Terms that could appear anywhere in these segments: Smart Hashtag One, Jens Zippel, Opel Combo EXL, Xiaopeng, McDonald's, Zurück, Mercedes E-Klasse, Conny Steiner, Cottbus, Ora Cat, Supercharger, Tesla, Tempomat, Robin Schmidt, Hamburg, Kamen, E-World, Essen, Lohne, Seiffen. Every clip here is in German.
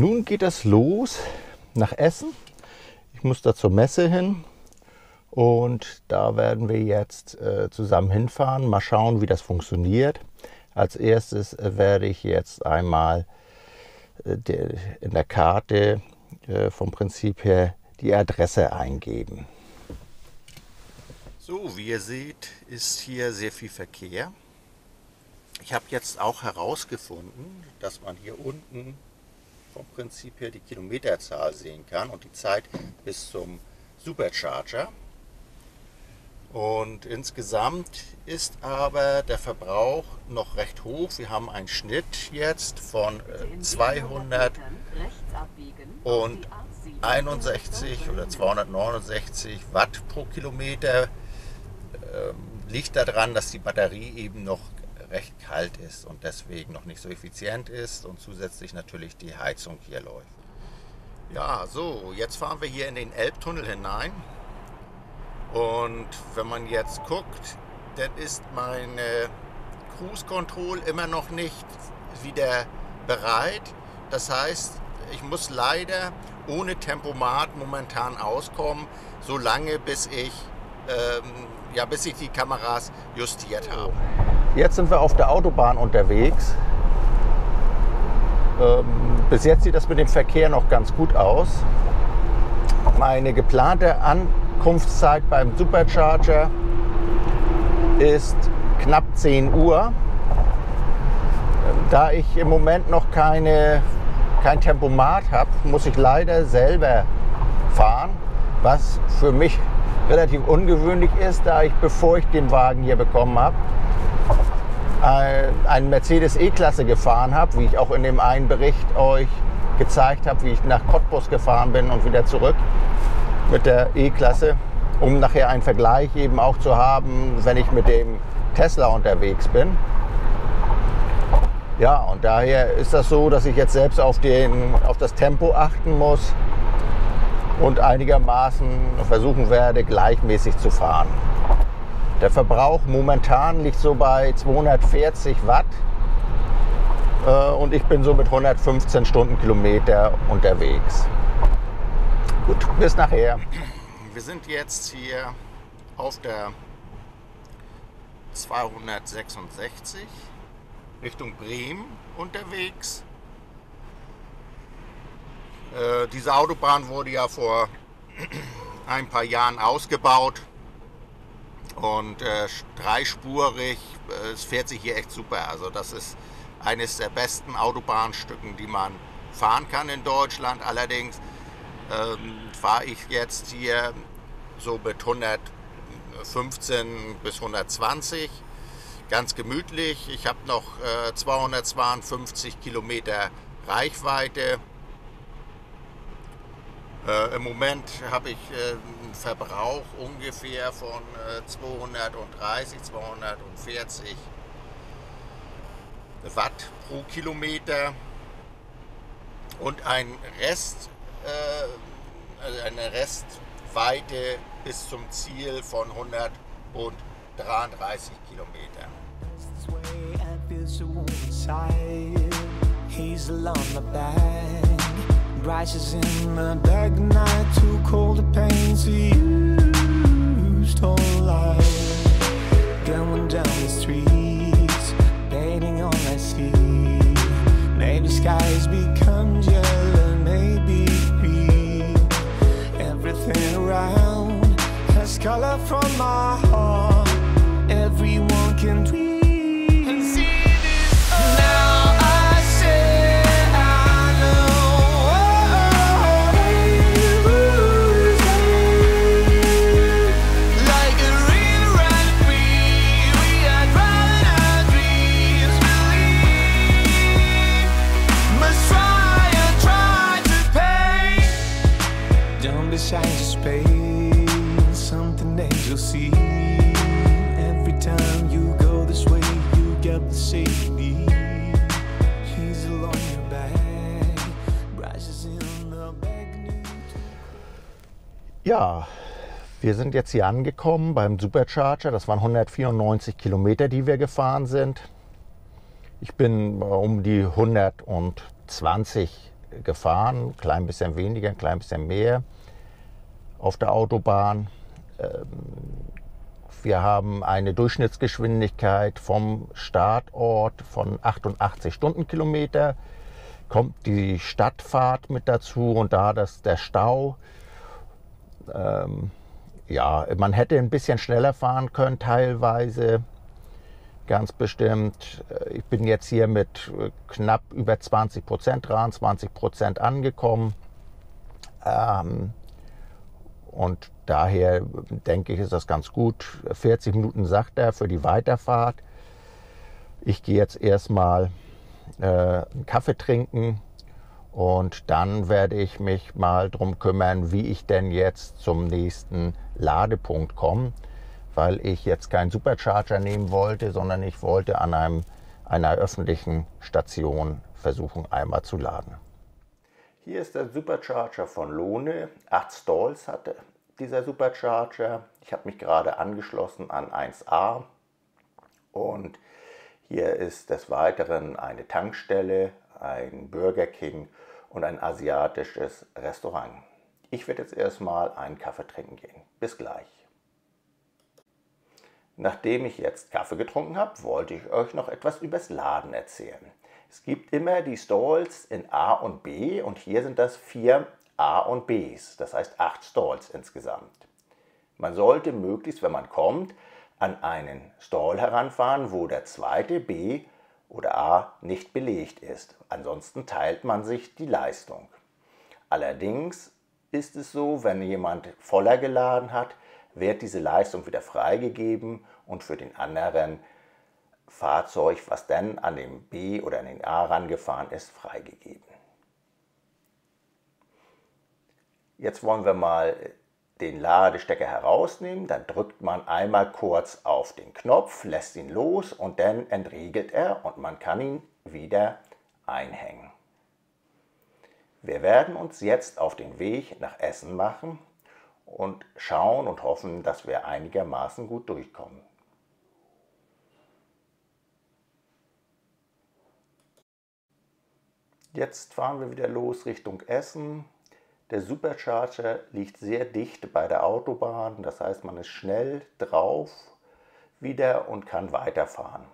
Nun geht es los nach Essen. Ich muss da zur Messe hin und da werden wir jetzt zusammen hinfahren. Mal schauen, wie das funktioniert. Als erstes werde ich jetzt einmal in der Karte vom Prinzip her die Adresse eingeben. So, wie ihr seht, ist hier sehr viel Verkehr. Ich habe jetzt auch herausgefunden, dass man hier unten vom Prinzip her die Kilometerzahl sehen kann und die Zeit bis zum Supercharger. Und insgesamt ist aber der Verbrauch noch recht hoch. Wir haben einen Schnitt jetzt von 261 oder 269 Watt pro Kilometer. Liegt daran, dass die Batterie eben noch recht kalt ist und deswegen noch nicht so effizient ist und zusätzlich natürlich die Heizung hier läuft. Ja, so, jetzt fahren wir hier in den Elbtunnel hinein. Und wenn man jetzt guckt, dann ist meine Cruise Control immer noch nicht wieder bereit. Das heißt, ich muss leider ohne Tempomat momentan auskommen, solange bis ich die Kameras justiert habe. Jetzt sind wir auf der Autobahn unterwegs. Bis jetzt sieht das mit dem Verkehr noch ganz gut aus. Meine geplante Ankunftszeit beim Supercharger ist knapp 10 Uhr. Da ich im Moment noch kein Tempomat habe, muss ich leider selber fahren, was für mich relativ ungewöhnlich ist, da ich, bevor ich den Wagen hier bekommen habe, einen Mercedes E-Klasse gefahren habe, wie ich auch in dem einen Bericht euch gezeigt habe, wie ich nach Cottbus gefahren bin und wieder zurück mit der E-Klasse, um nachher einen Vergleich eben auch zu haben, wenn ich mit dem Tesla unterwegs bin. Ja, und daher ist das so, dass ich jetzt selbst auf das Tempo achten muss und einigermaßen versuchen werde, gleichmäßig zu fahren. Der Verbrauch momentan liegt so bei 240 Watt und ich bin so mit 115 Stundenkilometer unterwegs. Gut, bis nachher. Wir sind jetzt hier auf der 266 Richtung Bremen unterwegs. Diese Autobahn wurde ja vor ein paar Jahren ausgebaut und dreispurig. Es fährt sich hier echt super. Also das ist eines der besten Autobahnstücken, die man fahren kann in Deutschland. Allerdings fahre ich jetzt hier so mit 115 bis 120. Ganz gemütlich. Ich habe noch 252 Kilometer Reichweite. Im Moment habe ich einen Verbrauch ungefähr von 230, 240 Watt pro Kilometer und eine Restweite bis zum Ziel von 133 Kilometer. Rises in the dark night, too cold to paint, so used whole life. Going down the streets, painting on my sleeve. Maybe skies become yellow, maybe green. Everything around has color from my heart. Everyone can dream. Ja, wir sind jetzt hier angekommen beim Supercharger. Das waren 194 Kilometer, die wir gefahren sind. Ich bin um die 120 gefahren, klein bisschen weniger, klein bisschen mehr auf der Autobahn. Wir haben eine Durchschnittsgeschwindigkeit vom Startort von 88 Stundenkilometer. Kommt die Stadtfahrt mit dazu und da der Stau. Ja, man hätte ein bisschen schneller fahren können teilweise, ganz bestimmt. Ich bin jetzt hier mit knapp über 20%, 23% angekommen. Und daher denke ich, ist das ganz gut. 40 Minuten sagt er für die Weiterfahrt. Ich gehe jetzt erstmal einen Kaffee trinken und dann werde ich mich mal drum kümmern, wie ich denn jetzt zum nächsten Ladepunkt komme, weil ich jetzt keinen Supercharger nehmen wollte, sondern ich wollte an einer öffentlichen Station versuchen, einmal zu laden. Hier ist der Supercharger von Lohne. 8 Stalls hatte dieser Supercharger. Ich habe mich gerade angeschlossen an 1A und hier ist des Weiteren eine Tankstelle, ein Burger King und ein asiatisches Restaurant. Ich werde jetzt erstmal einen Kaffee trinken gehen. Bis gleich. Nachdem ich jetzt Kaffee getrunken habe, wollte ich euch noch etwas übers Laden erzählen. Es gibt immer die Stalls in A und B und hier sind das 4 A und Bs, das heißt 8 Stalls insgesamt. Man sollte möglichst, wenn man kommt, an einen Stall heranfahren, wo der zweite B oder A nicht belegt ist. Ansonsten teilt man sich die Leistung. Allerdings ist es so, wenn jemand voller geladen hat, wird diese Leistung wieder freigegeben und für den anderen Fahrzeug, was dann an den B oder an den A rangefahren ist, freigegeben. Jetzt wollen wir mal den Ladestecker herausnehmen, dann drückt man einmal kurz auf den Knopf, lässt ihn los und dann entriegelt er und man kann ihn wieder einhängen. Wir werden uns jetzt auf den Weg nach Essen machen und schauen und hoffen, dass wir einigermaßen gut durchkommen. Jetzt fahren wir wieder los Richtung Essen. Der Supercharger liegt sehr dicht bei der Autobahn, das heißt, man ist schnell drauf wieder und kann weiterfahren.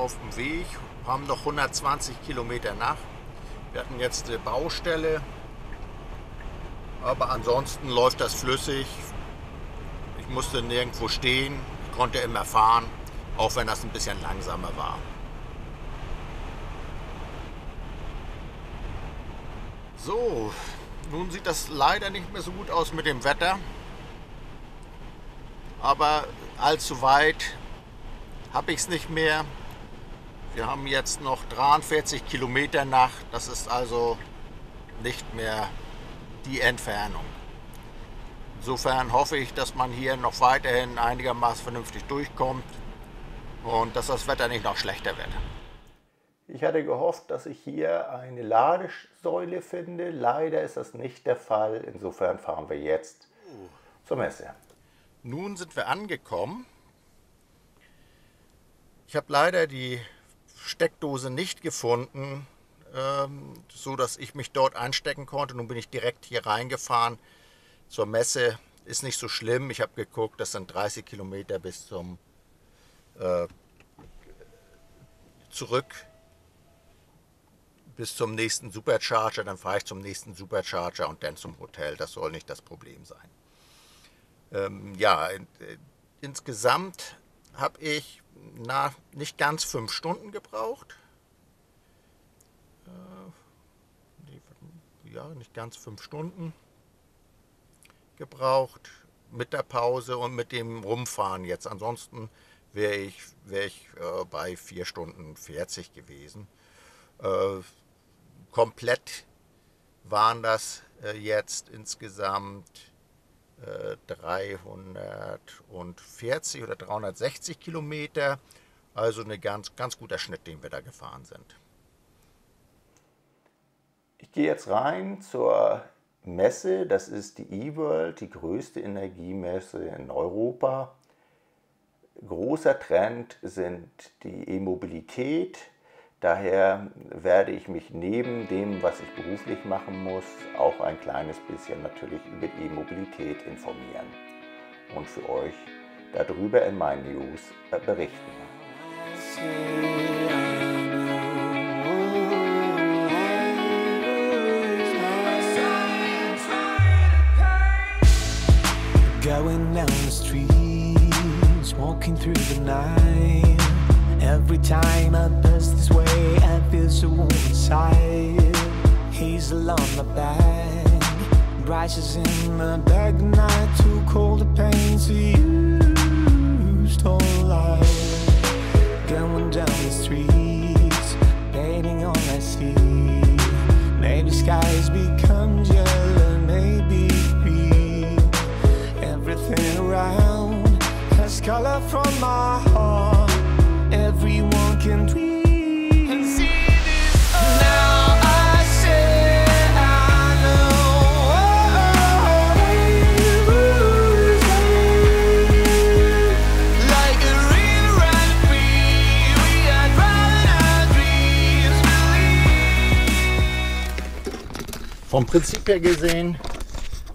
Auf dem Weg, haben noch 120 Kilometer nach. Wir hatten jetzt eine Baustelle, aber ansonsten läuft das flüssig. Ich musste nirgendwo stehen, konnte immer fahren, auch wenn das ein bisschen langsamer war. So, nun sieht das leider nicht mehr so gut aus mit dem Wetter, aber allzu weit habe ich es nicht mehr. Wir haben jetzt noch 43 Kilometer nach, das ist also nicht mehr die Entfernung. Insofern hoffe ich, dass man hier noch weiterhin einigermaßen vernünftig durchkommt und dass das Wetter nicht noch schlechter wird. Ich hatte gehofft, dass ich hier eine Ladesäule finde. Leider ist das nicht der Fall. Insofern fahren wir jetzt zur Messe. Nun sind wir angekommen. Ich habe leider die Steckdose nicht gefunden, so dass ich mich dort einstecken konnte. Nun bin ich direkt hier reingefahren zur Messe. Ist nicht so schlimm. Ich habe geguckt, das sind 30 Kilometer bis zum zurück bis zum nächsten Supercharger. Dann fahre ich zum nächsten Supercharger und dann zum Hotel. Das soll nicht das Problem sein. Ja, insgesamt habe ich nicht ganz 5 Stunden gebraucht. Ja, nicht ganz 5 Stunden gebraucht mit der Pause und mit dem Rumfahren jetzt. Ansonsten wäre ich bei 4 Stunden 40 gewesen. Komplett waren das jetzt insgesamt 340 oder 360 Kilometer. Also ein ganz guter Schnitt, den wir da gefahren sind. Ich gehe jetzt rein zur Messe. Das ist die E-World, die größte Energiemesse in Europa. Großer Trend sind die E-Mobilität. Daher werde ich mich neben dem, was ich beruflich machen muss, auch ein kleines bisschen natürlich über die E-Mobilität informieren und für euch darüber in meinen News berichten. Going down the streets, walking through the night. Every time I pass this way, I feel so warm inside. Hazel on my back, brises in my bag. Night too cold, the pain to use to life. Going down the streets, painting all I see. Maybe skies become yellow, maybe green. Everything around has color from my heart. Everyone can dream and see this now. I say I know like a real red bee, we are driving our dreams believe. Vom Prinzip her gesehen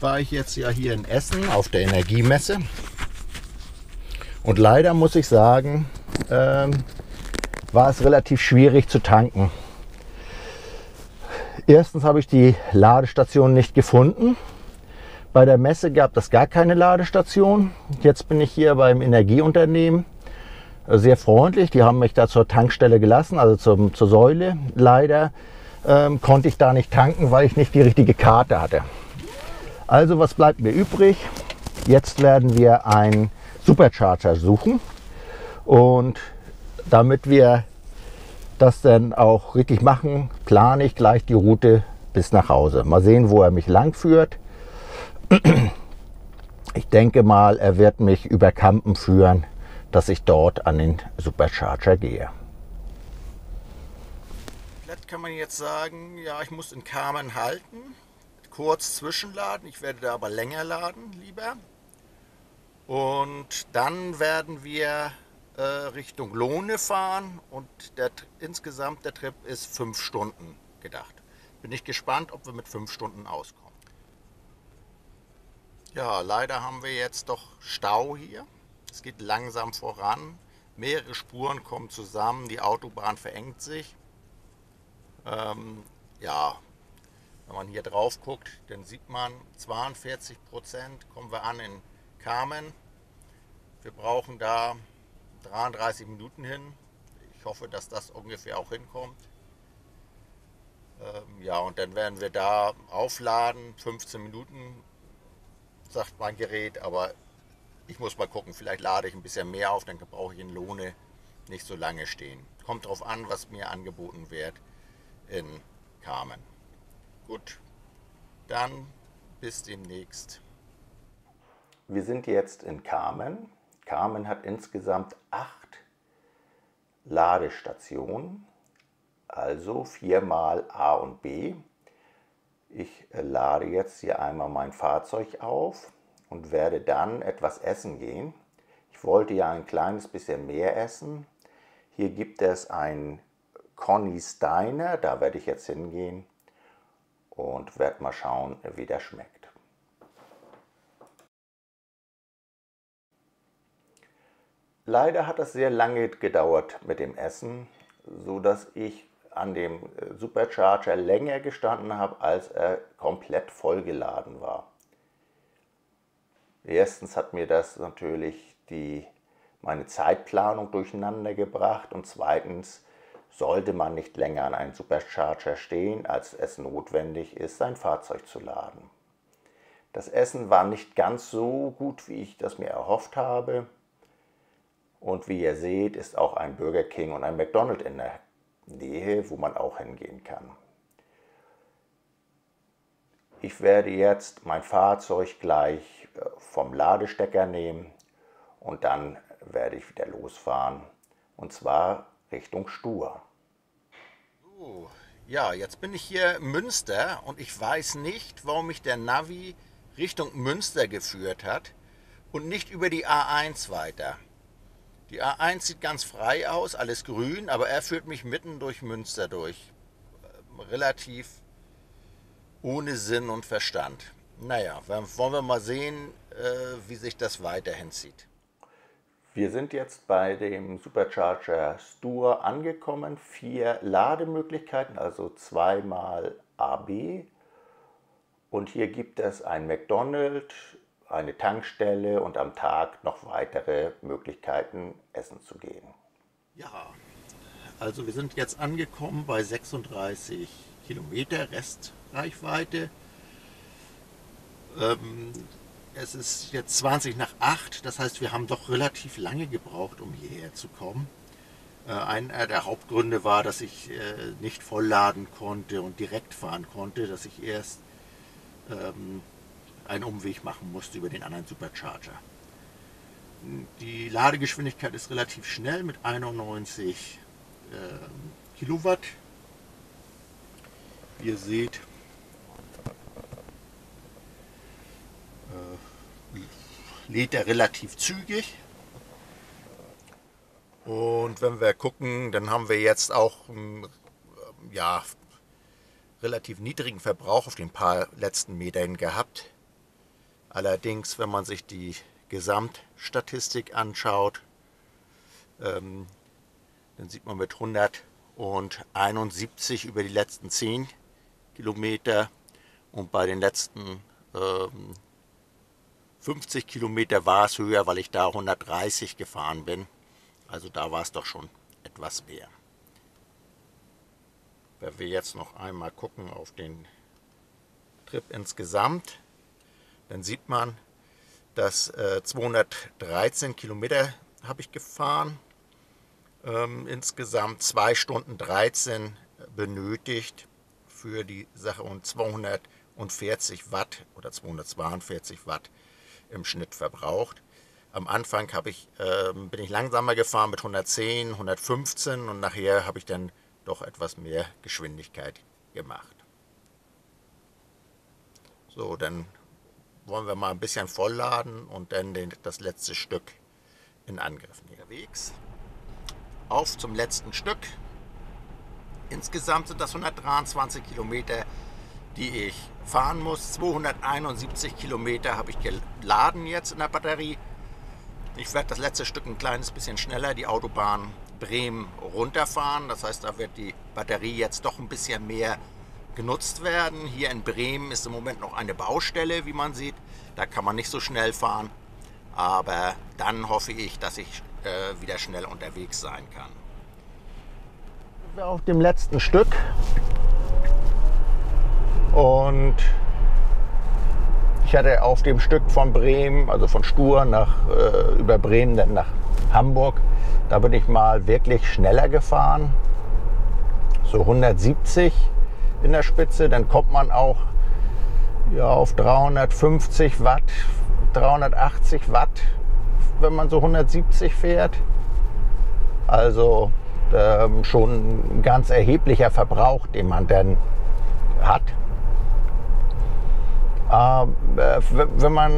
war ich jetzt ja hier in Essen auf der Energiemesse und leider muss ich sagen, war es relativ schwierig zu tanken. Erstens habe ich die Ladestation nicht gefunden. Bei der Messe gab es gar keine Ladestation. Jetzt bin ich hier beim Energieunternehmen, sehr freundlich. Die haben mich da zur Tankstelle gelassen, also zur Säule. Leider konnte ich da nicht tanken, weil ich nicht die richtige Karte hatte. Also was bleibt mir übrig? Jetzt werden wir einen Supercharger suchen und damit wir das dann auch richtig machen, plane ich gleich die Route bis nach Hause. Mal sehen, wo er mich lang führt. Ich denke mal, er wird mich über Kampen führen, dass ich dort an den Supercharger gehe. Vielleicht kann man jetzt sagen, ja, ich muss in Kamen halten. Kurz zwischenladen, ich werde da aber länger laden lieber und dann werden wir Richtung Lohne fahren und insgesamt der Trip ist 5 Stunden gedacht. Bin ich gespannt, ob wir mit 5 Stunden auskommen. Ja, leider haben wir jetzt doch Stau hier, es geht langsam voran, mehrere Spuren kommen zusammen, die Autobahn verengt sich, ja. Wenn man hier drauf guckt, dann sieht man 42% kommen wir an in Kamen. Wir brauchen da 33 Minuten hin. Ich hoffe, dass das ungefähr auch hinkommt. Ja, und dann werden wir da aufladen. 15 Minuten, sagt mein Gerät. Aber ich muss mal gucken, vielleicht lade ich ein bisschen mehr auf, dann brauche ich in Lohne nicht so lange stehen. Kommt drauf an, was mir angeboten wird in Kamen. Gut, dann bis demnächst. Wir sind jetzt in Kamen. Kamen hat insgesamt 8 Ladestationen, also 4 mal A und B. Ich lade jetzt hier einmal mein Fahrzeug auf und werde dann etwas essen gehen. Ich wollte ja ein kleines bisschen mehr essen. Hier gibt es einen Conny Steiner, da werde ich jetzt hingehen und werde mal schauen, wie der schmeckt. Leider hat es sehr lange gedauert mit dem Essen, sodass ich an dem Supercharger länger gestanden habe, als er komplett vollgeladen war. Erstens hat mir das natürlich meine Zeitplanung durcheinander gebracht und zweitens sollte man nicht länger an einem Supercharger stehen, als es notwendig ist, sein Fahrzeug zu laden. Das Essen war nicht ganz so gut, wie ich das mir erhofft habe. Und wie ihr seht, ist auch ein Burger King und ein McDonald's in der Nähe, wo man auch hingehen kann. Ich werde jetzt mein Fahrzeug gleich vom Ladestecker nehmen und dann werde ich wieder losfahren. Und zwar Richtung Stur. So, ja, jetzt bin ich hier in Münster und ich weiß nicht, warum mich der Navi Richtung Münster geführt hat und nicht über die A1 weiter. Die A1 sieht ganz frei aus, alles grün, aber er führt mich mitten durch Münster durch. Relativ ohne Sinn und Verstand. Naja, wollen wir mal sehen, wie sich das weiterhin zieht. Wir sind jetzt bei dem Supercharger Stur angekommen. 4 Lademöglichkeiten, also 2 mal AB. Und hier gibt es ein McDonald's, eine Tankstelle und am Tag noch weitere Möglichkeiten, essen zu gehen. Ja, also wir sind jetzt angekommen bei 36 Kilometer Restreichweite. Es ist jetzt 20 nach 8, das heißt, wir haben doch relativ lange gebraucht, um hierher zu kommen. Einer der Hauptgründe war, dass ich nicht vollladen konnte und direkt fahren konnte, dass ich erst einen Umweg machen musste über den anderen Supercharger. Die Ladegeschwindigkeit ist relativ schnell mit 91 Kilowatt. Ihr seht, lädt er relativ zügig. Und wenn wir gucken, dann haben wir jetzt auch ja, relativ niedrigen Verbrauch auf den paar letzten Metern gehabt. Allerdings, wenn man sich die Gesamtstatistik anschaut, dann sieht man mit 171 über die letzten 10 Kilometer und bei den letzten 50 Kilometer war es höher, weil ich da 130 gefahren bin. Also da war es doch schon etwas mehr. Wenn wir jetzt noch einmal gucken auf den Trip insgesamt, dann sieht man, dass 213 Kilometer habe ich gefahren. Insgesamt 2 Stunden 13 benötigt für die Sache und 240 Watt oder 242 Watt im Schnitt verbraucht. Am Anfang bin ich langsamer gefahren mit 110, 115 und nachher habe ich dann doch etwas mehr Geschwindigkeit gemacht. So, dann wollen wir mal ein bisschen vollladen und dann das letzte Stück in Angriff nehmen. Unterwegs auf zum letzten Stück. Insgesamt sind das 123 Kilometer, die ich fahren muss. 271 Kilometer habe ich geladen jetzt in der Batterie. Ich werde das letzte Stück ein kleines bisschen schneller, die Autobahn Bremen runterfahren. Das heißt, da wird die Batterie jetzt doch ein bisschen mehr genutzt werden. Hier in Bremen ist im Moment noch eine Baustelle, wie man sieht. Da kann man nicht so schnell fahren. Aber dann hoffe ich, dass ich wieder schnell unterwegs sein kann. Wir sind auf dem letzten Stück. Und ich hatte auf dem Stück von Bremen, also von Stur über Bremen dann nach Hamburg, da bin ich mal wirklich schneller gefahren. So 170 in der Spitze, dann kommt man auch ja, auf 350 Watt, 380 Watt, wenn man so 170 fährt. Also schon ein ganz erheblicher Verbrauch, den man dann hat. wenn man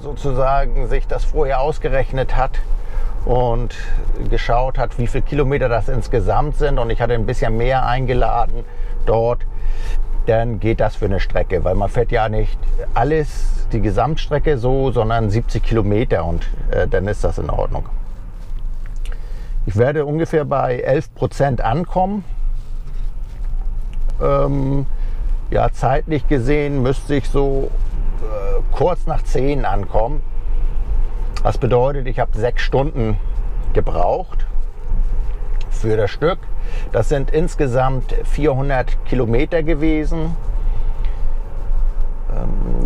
sozusagen sich das vorher ausgerechnet hat und geschaut hat, wie viele Kilometer das insgesamt sind, und ich hatte ein bisschen mehr eingeladen dort, dann geht das für eine Strecke, weil man fährt ja nicht alles, die Gesamtstrecke so, sondern 70 Kilometer und dann ist das in Ordnung. Ich werde ungefähr bei 11% ankommen. Ja, zeitlich gesehen müsste ich so kurz nach 10 ankommen. Das bedeutet, ich habe 6 Stunden gebraucht für das Stück. Das sind insgesamt 400 Kilometer gewesen.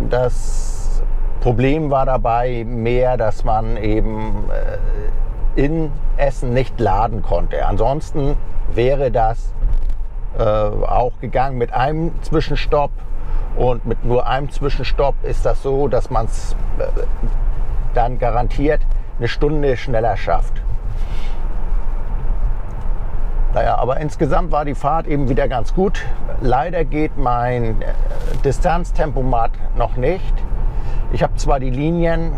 Das Problem war dabei mehr, dass man eben in Essen nicht laden konnte. Ansonsten wäre das auch gegangen mit einem Zwischenstopp. Und mit nur einem Zwischenstopp ist das so, dass man es dann garantiert eine Stunde schneller schafft. Naja, aber insgesamt war die Fahrt eben wieder ganz gut. Leider geht mein Distanztempomat noch nicht. Ich habe zwar die Linien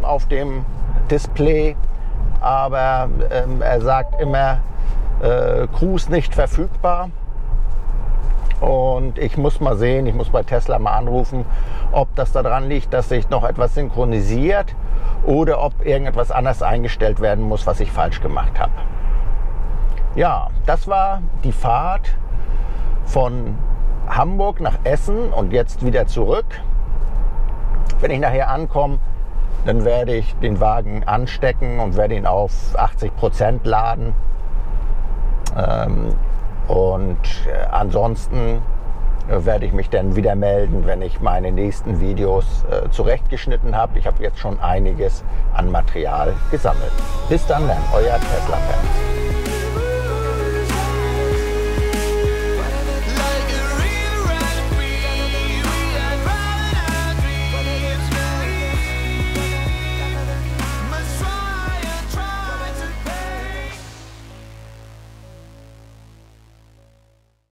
auf dem Display, aber er sagt immer Cruise nicht verfügbar. Und ich muss mal sehen, ich muss bei Tesla mal anrufen, ob das daran liegt, dass sich noch etwas synchronisiert oder ob irgendetwas anders eingestellt werden muss, was ich falsch gemacht habe. Ja, das war die Fahrt von Hamburg nach Essen und jetzt wieder zurück. Wenn ich nachher ankomme, dann werde ich den Wagen anstecken und werde ihn auf 80% laden. Und ansonsten werde ich mich dann wieder melden, wenn ich meine nächsten Videos zurechtgeschnitten habe. Ich habe jetzt schon einiges an Material gesammelt. Bis dann, euer Tesla-Fan.